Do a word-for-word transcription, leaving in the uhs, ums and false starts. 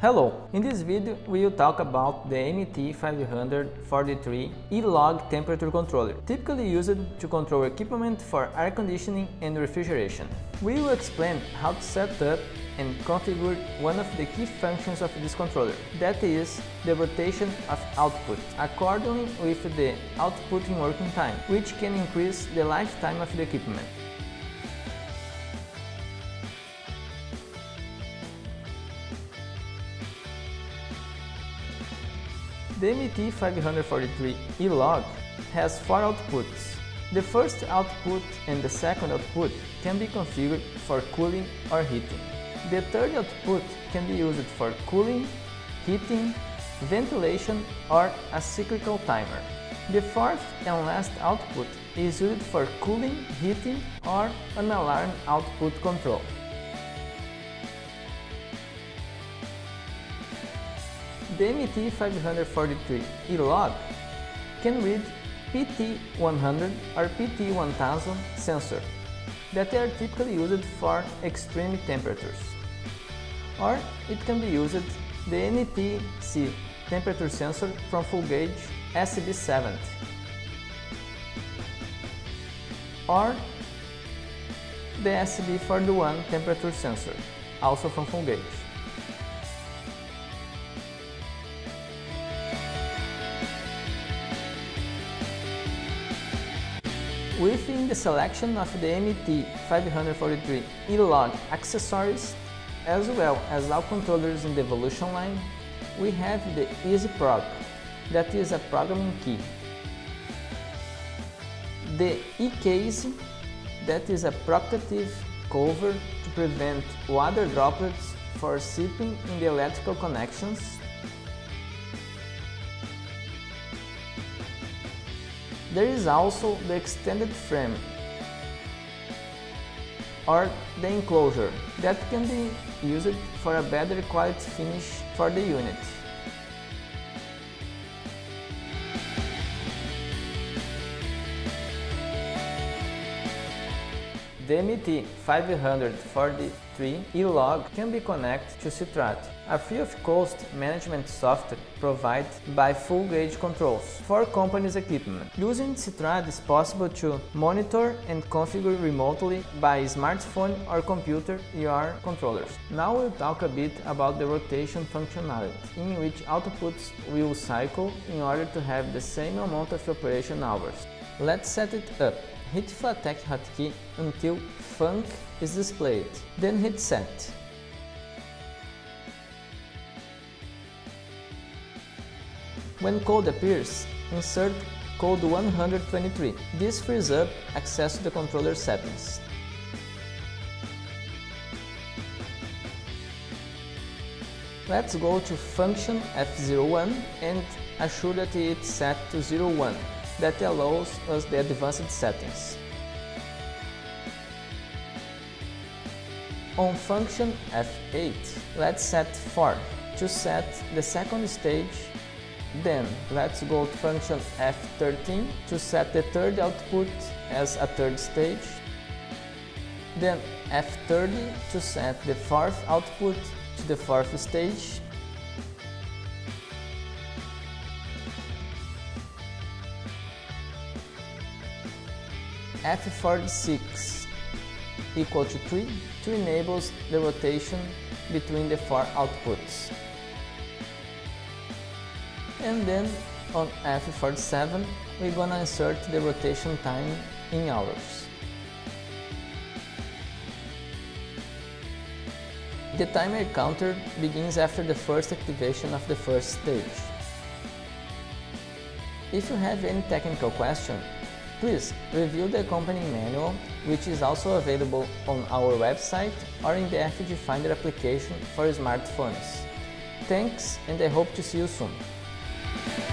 Hello! In this video we will talk about the M T five forty-three E Log temperature controller, typically used to control equipment for air conditioning and refrigeration. We will explain how to set up and configure one of the key functions of this controller, that is, the rotation of output, accordingly with the output in working time, which can increase the lifetime of the equipment. The M T five forty-three E Log has four outputs. The first output and the second output can be configured for cooling or heating. The third output can be used for cooling, heating, ventilation or a cyclical timer. The fourth and last output is used for cooling, heating or an alarm output control. The M T five forty-three E Log can read P T one hundred or P T one thousand sensors that are typically used for extreme temperatures, or it can be used the N T C temperature sensor from Full Gauge S B seventy, or the S B forty-one temperature sensor, also from Full Gauge. Within the selection of the M T five forty-three E Log accessories, as well as all controllers in the Evolution line, we have the EasyProg, that is a programming key, the E-case, that is a protective cover to prevent water droplets for seeping in the electrical connections, there is also the extended frame or the enclosure that can be used for a better quality finish for the unit. The M T five forty-three E Log can be connected to Citrat, a free-of-cost management software provided by Full Gauge Controls for companies' equipment. Using Citrat is possible to monitor and configure remotely by smartphone or computer your controllers. Now we'll talk a bit about the rotation functionality, in which outputs will cycle in order to have the same amount of operation hours. Let's set it up. Hit FlatTech hotkey until Func is displayed, then hit Set. When code appears, insert code one hundred twenty-three. This frees up access to the controller settings. Let's go to function F zero one and assure that it's set to zero one. That allows us the advanced settings. On function F eight, let's set four to set the second stage, then let's go to function F thirteen to set the third output as a third stage, then F thirty to set the fourth output to the fourth stage, F forty-six equal to three to enable the rotation between the four outputs. And then on F forty-seven we're gonna insert the rotation time in hours. The timer counter begins after the first activation of the first stage. If you have any technical question, please review the accompanying manual, which is also available on our website or in the F G Finder application for smartphones. Thanks, and I hope to see you soon!